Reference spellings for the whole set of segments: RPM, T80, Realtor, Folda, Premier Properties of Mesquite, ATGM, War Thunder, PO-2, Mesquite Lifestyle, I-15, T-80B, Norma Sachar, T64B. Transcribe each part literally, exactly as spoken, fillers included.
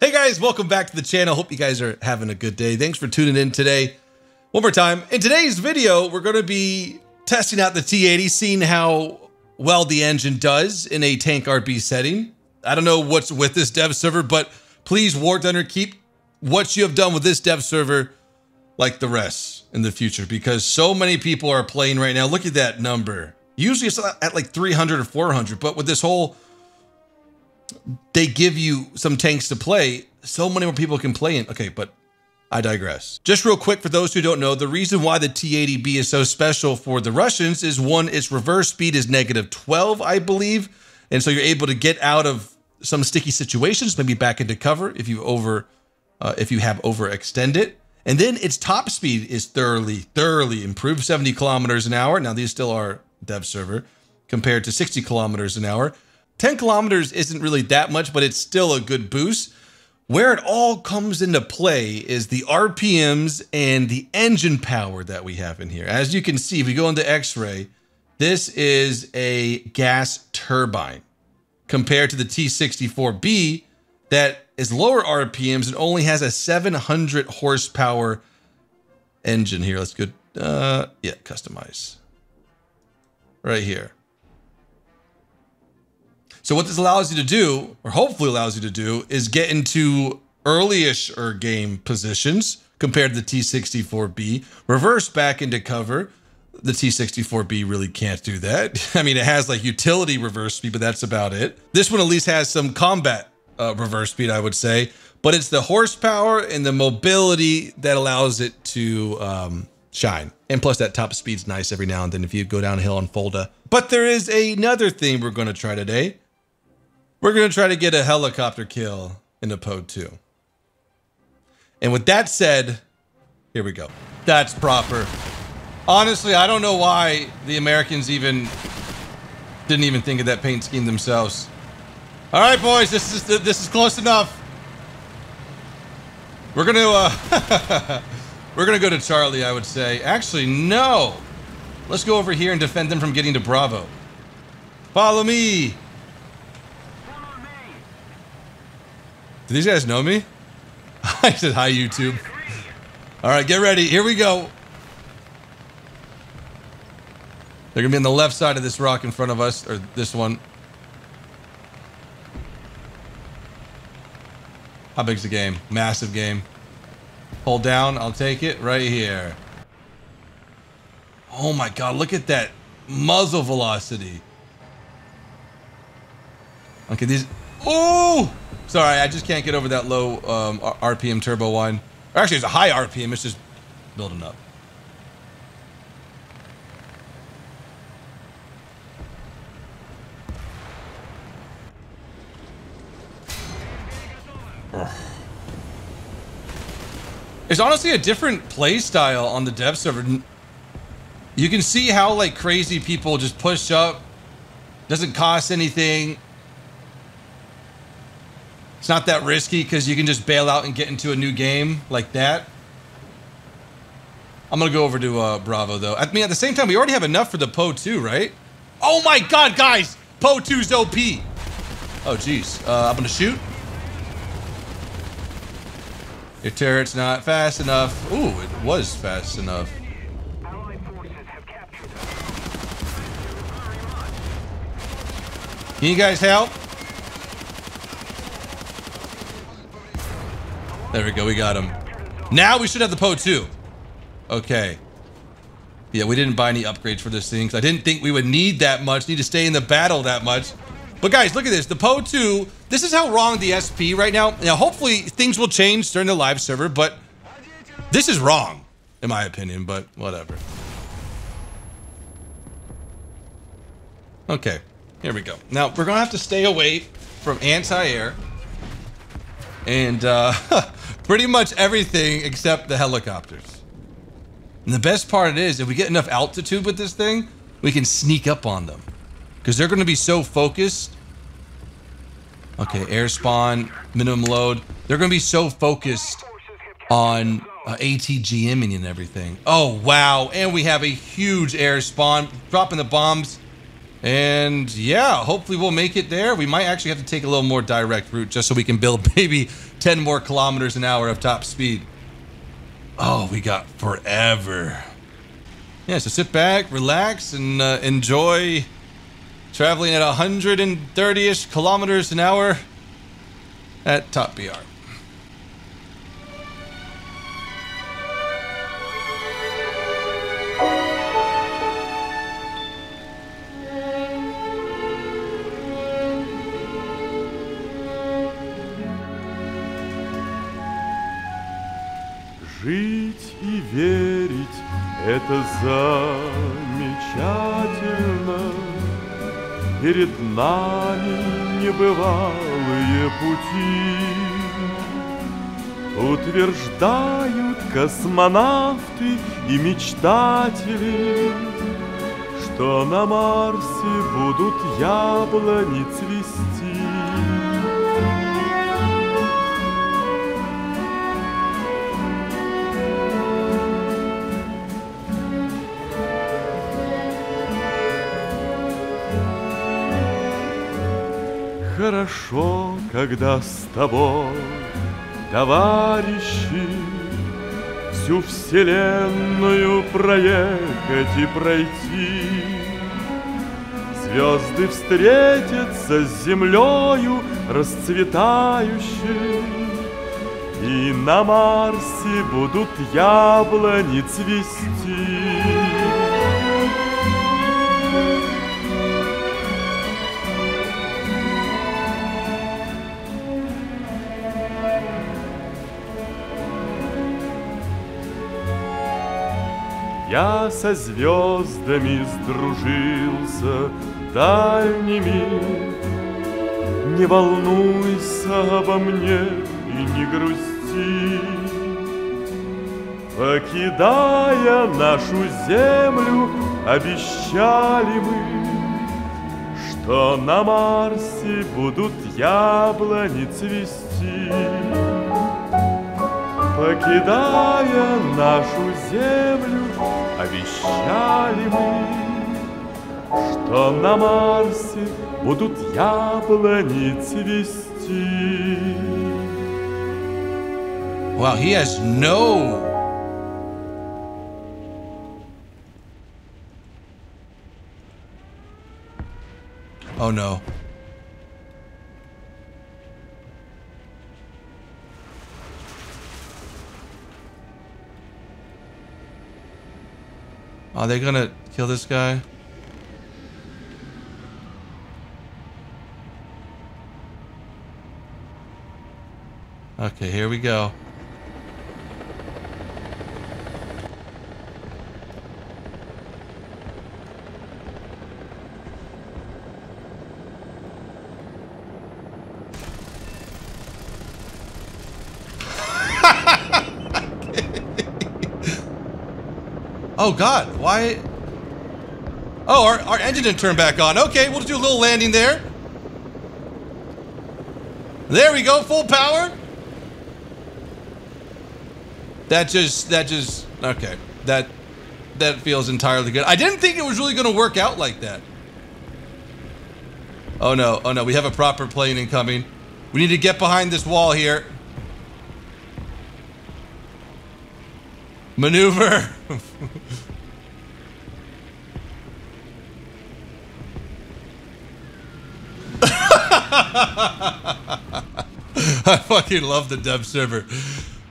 Hey guys, welcome back to the channel. Hope you guys are having a good day. Thanks for tuning in today. One more time. In today's video, we're going to be testing out the T eighty, seeing how well the engine does in a tank R B setting. I don't know what's with this dev server, but please, War Thunder, keep what you have done with this dev server like the rest in the future, because so many people are playing right now. Look at that number. Usually it's at like three hundred or four hundred, but with this whole... they give you some tanks to play, so many more people can play in. Okay, but I digress. Just real quick, for those who don't know, the reason why the T eighty B is so special for the Russians is, one, its reverse speed is negative twelve, I believe. And so you're able to get out of some sticky situations, maybe back into cover if you over, uh, if you have overextended. And then its top speed is thoroughly, thoroughly improved, seventy kilometers an hour. Now, these still are dev server compared to sixty kilometers an hour. ten kilometers isn't really that much, but it's still a good boost. Where it all comes into play is the R P Ms and the engine power that we have in here. As you can see, if we go into X-ray, this is a gas turbine compared to the T sixty-four B that is lower R P Ms and only has a seven hundred horsepower engine here. Let's go, uh, yeah, customize right here. So what this allows you to do, or hopefully allows you to do, is get into early-ish or game positions compared to the T sixty-four B, reverse back into cover. The T sixty-four B really can't do that. I mean, it has like utility reverse speed, but that's about it. This one at least has some combat uh, reverse speed, I would say, but it's the horsepower and the mobility that allows it to um, shine. And plus that top speed's nice every now and then if you go downhill on Folda. But there is another thing we're gonna try today. We're going to try to get a helicopter kill in the P O two. And with that said, here we go. That's proper. Honestly, I don't know why the Americans even didn't even think of that paint scheme themselves. All right, boys, this is this is close enough. We're going to uh, we're going to go to Charlie, I would say. Actually, no. Let's go over here and defend them from getting to Bravo. Follow me. Do these guys know me? I said, hi, YouTube. All right, get ready. Here we go. They're going to be on the left side of this rock in front of us, or this one. How big's the game? Massive game. Hold down. I'll take it right here. Oh, my God. Look at that muzzle velocity. Okay, these... Oh! Sorry, I just can't get over that low um, R P M turbo wine. Or actually, it's a high R P M. It's just building up. It's honestly a different play style on the dev server. You can see how like crazy people just push up. Doesn't cost anything. It's not that risky because you can just bail out and get into a new game like that. I'm going to go over to uh, Bravo, though. I mean, at the same time, we already have enough for the P O two, right? Oh, my God, guys. P O two's O P. Oh, jeez. Uh, I'm going to shoot. Your turret's not fast enough. Ooh, it was fast enough. Can you guys help? There we go, we got him. Now we should have the P O two. Okay. Yeah, we didn't buy any upgrades for this thing, because I didn't think we would need that much, need to stay in the battle that much. But guys, look at this, the P O two, this is how wrong the S P right now. Now, hopefully things will change during the live server, but this is wrong, in my opinion, but whatever. Okay, here we go. Now, we're gonna have to stay away from anti-air and uh, pretty much everything except the helicopters. And the best part is, if we get enough altitude with this thing, we can sneak up on them, because they're going to be so focused. Okay, air spawn, minimum load. They're going to be so focused on uh, A T G M and everything. Oh, wow. And we have a huge air spawn, dropping the bombs. And yeah, hopefully we'll make it there. We might actually have to take a little more direct route just so we can build maybe ten more kilometers an hour of top speed. Oh, we got forever. Yeah, so sit back, relax, and uh, enjoy traveling at one hundred thirty-ish kilometers an hour at top B R. Жить и верить – это замечательно. Перед нами небывалые пути. Утверждают космонавты и мечтатели, что на Марсе будут яблони цвести. Хорошо, когда с тобой, товарищи, всю вселенную проехать и пройти. Звезды встретятся с землею расцветающей, и на Марсе будут яблони цвести. Я со звездами сдружился дальними. Не волнуйся обо мне и не грусти. Покидая нашу землю, обещали мы, что на Марсе будут яблони цвести. Покидая нашу землю, обещали мы, что на Марсе будут яблони цвести. Well, he has no Oh no. Are they gonna kill this guy? Okay, here we go. Oh God, why? Oh, our, our engine didn't turn back on. Okay, we'll do a little landing there. There we go, full power. That just, that just, okay. That, that feels entirely good. I didn't think it was really gonna work out like that. Oh no, oh no, we have a proper plane incoming. We need to get behind this wall here. Maneuver. I fucking love the dev server.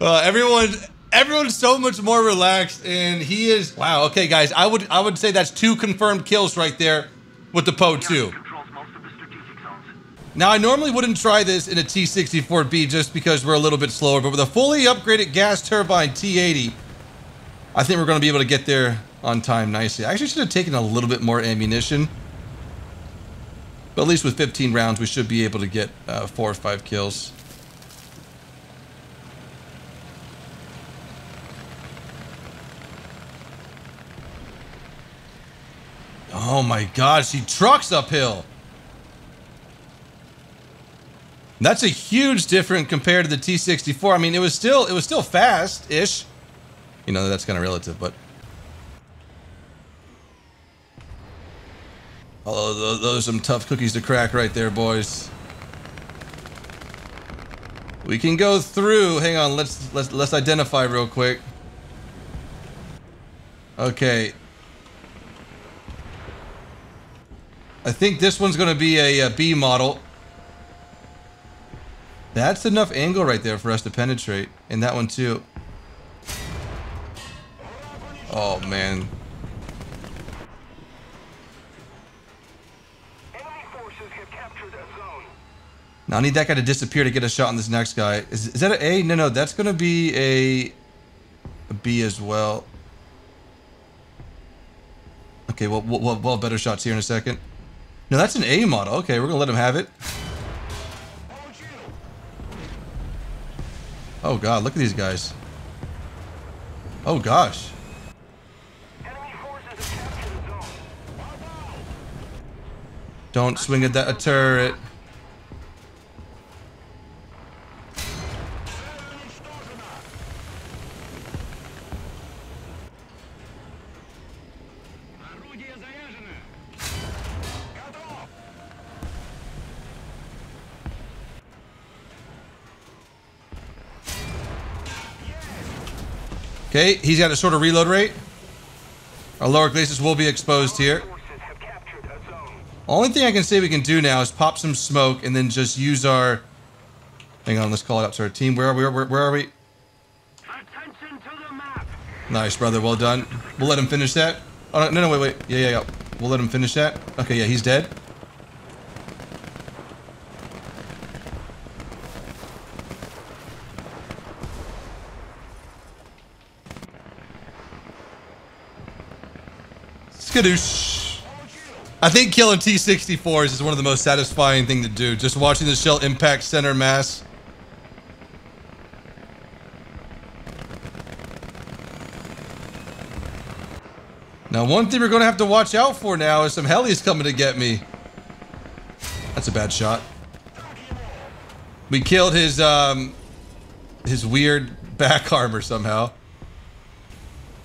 Uh, everyone, everyone's so much more relaxed, and he is. Wow. Okay, guys, I would, I would say that's two confirmed kills right there with the P O two. Now, I normally wouldn't try this in a T sixty-four B just because we're a little bit slower, but with a fully upgraded gas turbine T eighty, I think we're going to be able to get there on time nicely. I actually should have taken a little bit more ammunition, but at least with fifteen rounds, we should be able to get uh, four or five kills. Oh my God, she trucks uphill. That's a huge difference compared to the T sixty-four. I mean, it was still it was still fast-ish. You know, that's kind of relative, but oh, those, those are some tough cookies to crack right there, boys. We can go through. Hang on, let's let's let's identify real quick. Okay. I think this one's going to be a, a B model. That's enough angle right there for us to penetrate, and that one too. Oh man. Now I need that guy to disappear to get a shot on this next guy. Is, is that an A? No, no, that's going to be a, a B as well. Okay, well, we'll, we'll have better shots here in a second. No, that's an A model. Okay, we're going to let him have it. Oh god, look at these guys. Oh gosh. Don't swing at that a turret. Okay, he's got a shorter reload rate. Our lower glacis will be exposed here. Only thing I can say we can do now is pop some smoke and then just use our... Hang on, let's call it up to our team. Where are we? Where, where are we? Attention to the map. Nice, brother. Well done. We'll let him finish that. Oh, no, no, wait, wait. Yeah, yeah, yeah. We'll let him finish that. Okay, yeah, he's dead. Skadoosh. I think killing T sixty-fours is one of the most satisfying thing to do. Just watching the shell impact center mass. Now one thing we're going to have to watch out for now is some helis coming to get me. That's a bad shot. We killed his um, his weird back armor somehow.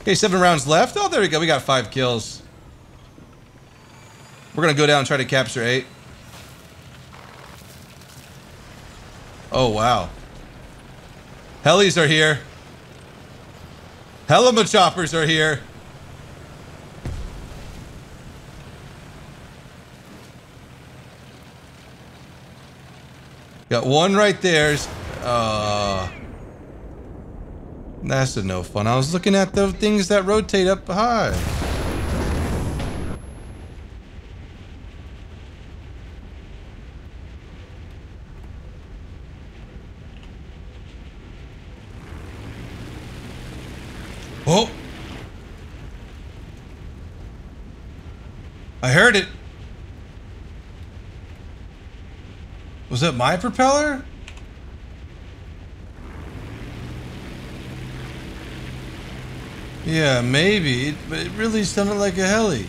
Okay, seven rounds left. Oh, there we go. We got five kills. We're going to go down and try to capture eight. Oh, wow. Helis are here. Hella choppers are here. Got one right there. Uh, that's a no fun. I was looking at the things that rotate up high. Oh! I heard it! Was that my propeller? Yeah, maybe, but it really sounded like a heli.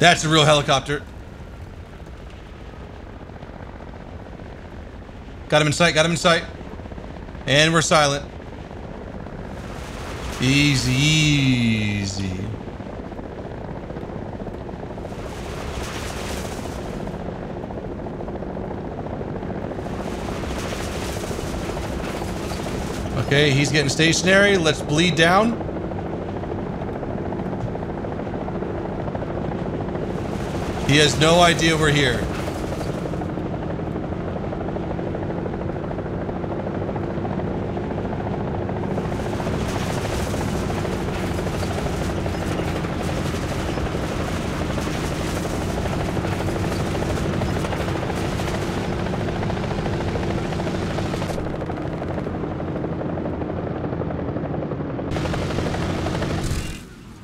That's a real helicopter. Got him in sight, got him in sight. And we're silent. Easy, easy. Okay, he's getting stationary. Let's bleed down. He has no idea we're here.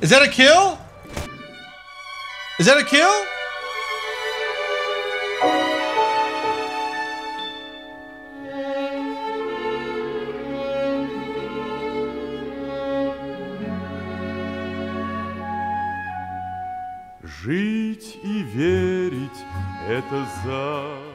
Is that a kill? Is that a kill? Жить и верить. это за...